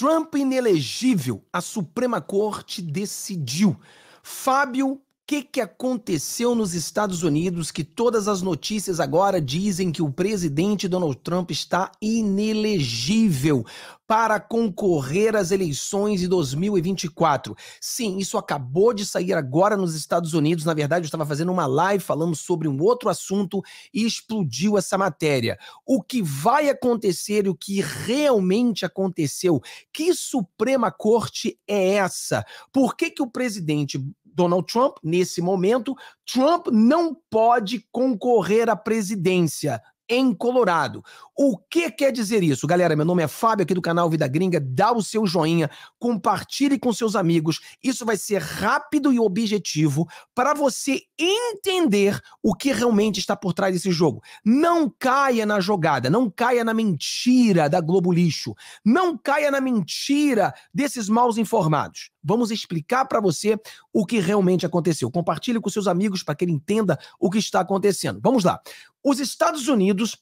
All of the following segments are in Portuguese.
Trump inelegível, a Suprema Corte decidiu. Fábio, o que aconteceu nos Estados Unidos que todas as notícias agora dizem que o presidente Donald Trump está inelegível para concorrer às eleições de 2024? Sim, isso acabou de sair agora nos Estados Unidos. Na verdade, eu estava fazendo uma live falando sobre um outro assunto e explodiu essa matéria. O que vai acontecer e o que realmente aconteceu? Que Suprema Corte é essa? Por que o presidente Donald Trump, nesse momento, Trump não pode concorrer à presidência em Colorado? O que quer dizer isso? Galera, meu nome é Fábio, aqui do canal Vida Gringa. Dá o seu joinha, compartilhe com seus amigos. Isso vai ser rápido e objetivo para você entender o que realmente está por trás desse jogo. Não caia na jogada, não caia na mentira da Globo Lixo, não caia na mentira desses maus informados. Vamos explicar para você o que realmente aconteceu. Compartilhe com seus amigos para que ele entenda o que está acontecendo. Vamos lá. Os Estados Unidos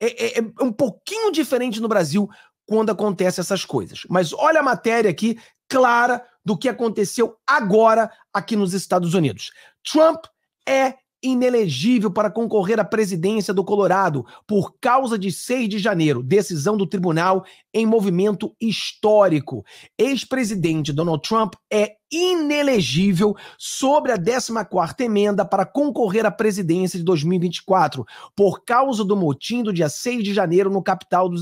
é um pouquinho diferente no Brasil quando acontecem essas coisas. Mas olha a matéria aqui, clara, do que aconteceu agora aqui nos Estados Unidos. Trump é inelegível para concorrer à presidência do Colorado por causa de 6 de janeiro, decisão do tribunal em movimento histórico. Ex-presidente Donald Trump é inelegível sobre a 14ª emenda para concorrer à presidência de 2024 por causa do motim do dia 6 de janeiro no Capitólio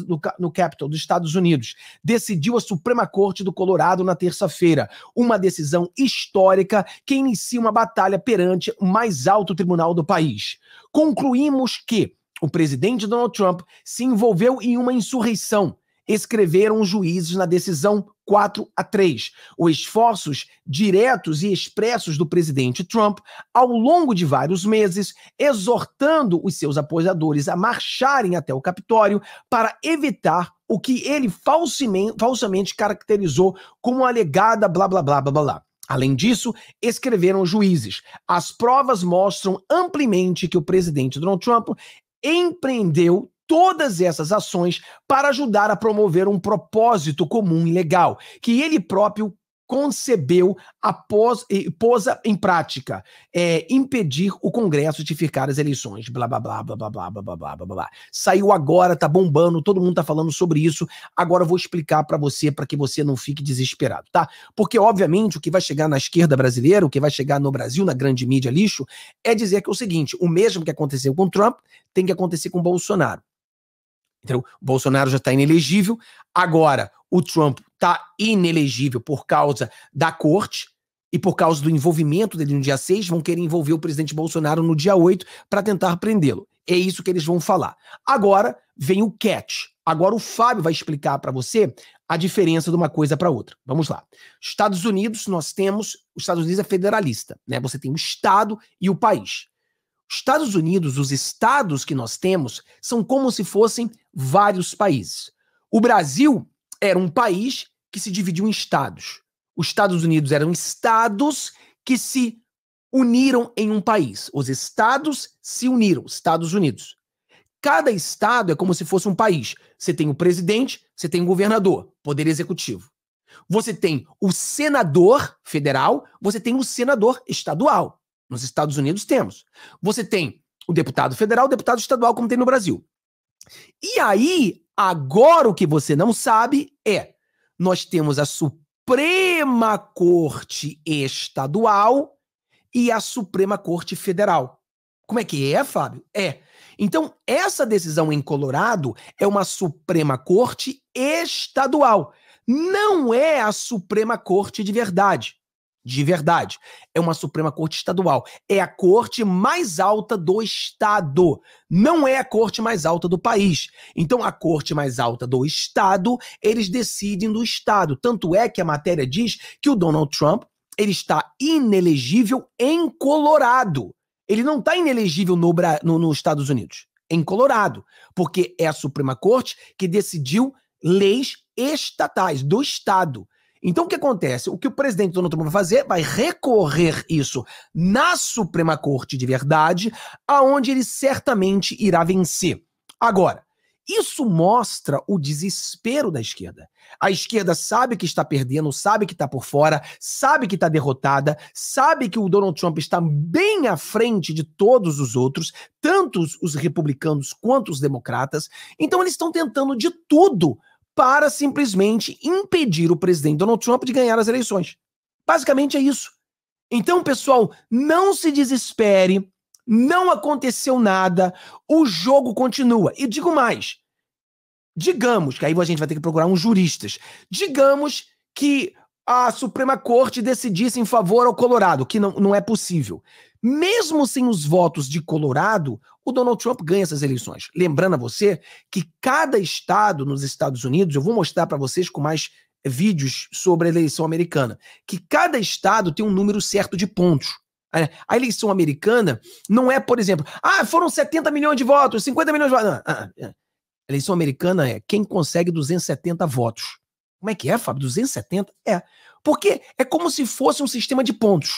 dos Estados Unidos, decidiu a Suprema Corte do Colorado na terça-feira, uma decisão histórica que inicia uma batalha perante o mais alto tribunal do país. Concluímos que o presidente Donald Trump se envolveu em uma insurreição, escreveram os juízes na decisão 4-3. Os esforços diretos e expressos do presidente Trump ao longo de vários meses, exortando os seus apoiadores a marcharem até o Capitólio para evitar o que ele falsamente caracterizou como alegada blá blá blá blá blá. Além disso, escreveram os juízes, as provas mostram amplamente que o presidente Donald Trump empreendeu todas essas ações para ajudar a promover um propósito comum e legal, que ele próprio concebeu após e pôs em prática, impedir o Congresso de ficar as eleições, blá blá blá blá blá blá blá blá blá blá. Saiu agora, tá bombando, todo mundo tá falando sobre isso. Agora eu vou explicar para você, para que você não fique desesperado, tá? Porque obviamente o que vai chegar na esquerda brasileira, o que vai chegar no Brasil, na grande mídia lixo, é dizer que é o seguinte: o mesmo que aconteceu com Trump tem que acontecer com Bolsonaro. Então, o Bolsonaro já está inelegível, agora o Trump está inelegível por causa da corte e por causa do envolvimento dele no dia 6, vão querer envolver o presidente Bolsonaro no dia 8 para tentar prendê-lo. É isso que eles vão falar. Agora vem o catch. Agora o Fábio vai explicar para você a diferença de uma coisa para outra. Vamos lá. Estados Unidos, nós temos... Os Estados Unidos é federalista, né? Você tem o Estado e o país. Estados Unidos, os estados que nós temos, são como se fossem vários países. O Brasil era um país que se dividiu em estados. Os Estados Unidos eram estados que se uniram em um país. Os estados se uniram, Estados Unidos. Cada estado é como se fosse um país. Você tem o presidente, você tem o governador, poder executivo. Você tem o senador federal, você tem o senador estadual. Nos Estados Unidos temos. Você tem o deputado federal, o deputado estadual, como tem no Brasil. E aí, agora o que você não sabe é, nós temos a Suprema Corte Estadual e a Suprema Corte Federal. Como é que é, Fábio? É. Então, essa decisão em Colorado é uma Suprema Corte Estadual. Não é a Suprema Corte de verdade. De verdade. É uma Suprema Corte Estadual. É a corte mais alta do Estado. Não é a corte mais alta do país. Então, a corte mais alta do Estado, eles decidem do Estado. Tanto é que a matéria diz que o Donald Trump, ele está inelegível em Colorado. Ele não está inelegível nos Estados Unidos. Em Colorado. Porque é a Suprema Corte que decidiu leis estatais do Estado. Então, o que acontece? O que o presidente Donald Trump vai fazer? Vai recorrer isso na Suprema Corte de verdade, aonde ele certamente irá vencer. Agora, Isso mostra o desespero da esquerda. A esquerda sabe que está perdendo, sabe que está por fora, sabe que está derrotada, sabe que o Donald Trump está bem à frente de todos os outros, tanto os republicanos quanto os democratas. Então eles estão tentando de tudo para simplesmente impedir o presidente Donald Trump de ganhar as eleições. Basicamente é isso. Então, pessoal, não se desespere. Não aconteceu nada, o jogo continua. E digo mais, digamos, que aí a gente vai ter que procurar uns juristas, digamos que a Suprema Corte decidisse em favor ao Colorado, que não é possível. Mesmo sem os votos de Colorado, o Donald Trump ganha essas eleições. Lembrando a você que cada estado nos Estados Unidos, eu vou mostrar para vocês com mais vídeos sobre a eleição americana, que cada estado tem um número certo de pontos. A eleição americana não é, por exemplo, foram 70 milhões de votos, 50 milhões de votos. Não, A eleição americana é quem consegue 270 votos. Como é que é, Fábio? 270? É. Porque é como se fosse um sistema de pontos.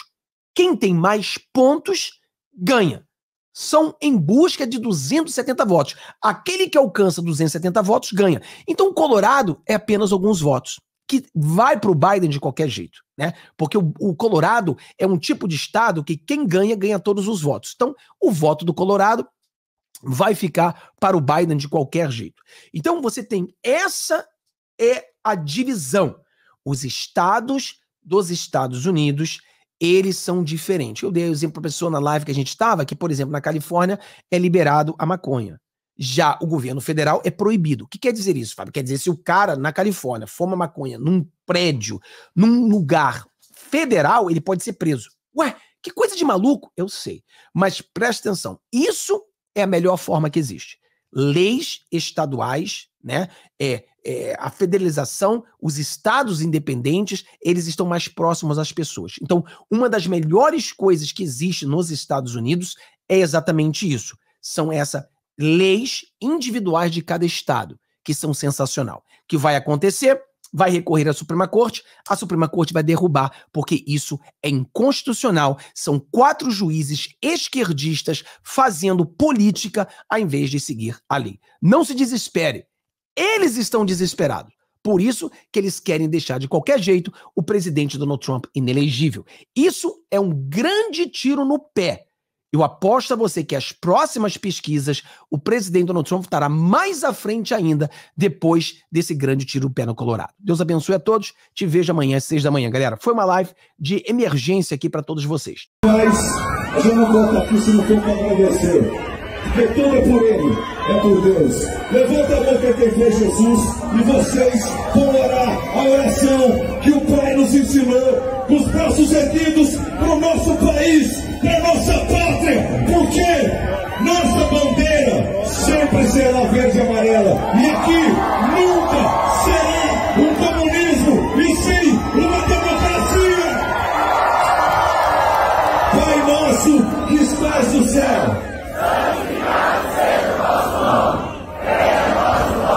Quem tem mais pontos ganha. São em busca de 270 votos. Aquele que alcança 270 votos ganha. Então o Colorado é apenas alguns votos, que vai para o Biden de qualquer jeito, né? Porque o Colorado é um tipo de estado que quem ganha, ganha todos os votos. Então, o voto do Colorado vai ficar para o Biden de qualquer jeito. Então, você tem, essa é a divisão. Os estados dos Estados Unidos, eles são diferentes. Eu dei o exemplo para a pessoa na live que a gente estava, que, por exemplo, na Califórnia é liberado a maconha. Já o governo federal é proibido. O que quer dizer isso, Fábio? Quer dizer, se o cara na Califórnia fuma maconha num prédio, num lugar federal, ele pode ser preso. Ué, que coisa de maluco? Eu sei. Mas presta atenção, isso é a melhor forma que existe. Leis estaduais, né? A federalização, os estados independentes, eles estão mais próximos às pessoas. Então, uma das melhores coisas que existe nos Estados Unidos é exatamente isso. São leis individuais de cada estado, que são sensacional. O que vai acontecer? Vai recorrer à Suprema Corte, a Suprema Corte vai derrubar, porque isso é inconstitucional. São 4 juízes esquerdistas fazendo política ao invés de seguir a lei. Não se desespere, eles estão desesperados. Por isso que eles querem deixar de qualquer jeito o presidente Donald Trump inelegível. Isso é um grande tiro no pé. Eu aposto a você que as próximas pesquisas, o presidente Donald Trump estará mais à frente ainda depois desse grande tiro no pé no Colorado. Deus abençoe a todos. Te vejo amanhã às 6 da manhã, galera. Foi uma live de emergência aqui para todos vocês. Mas eu não volto aqui se não for para agradecer. Porque tudo é por ele, é por Deus. Levanta a boca quem crê Jesus e vocês vão orar a oração que o Pai nos ensinou. Nos braços erguidos para o nosso país, para a nossa pátria, porque nossa bandeira sempre será verde e amarela. E aqui nunca será um comunismo, e sim uma democracia. Pai nosso que estás no céu, santificado seja o vosso nome.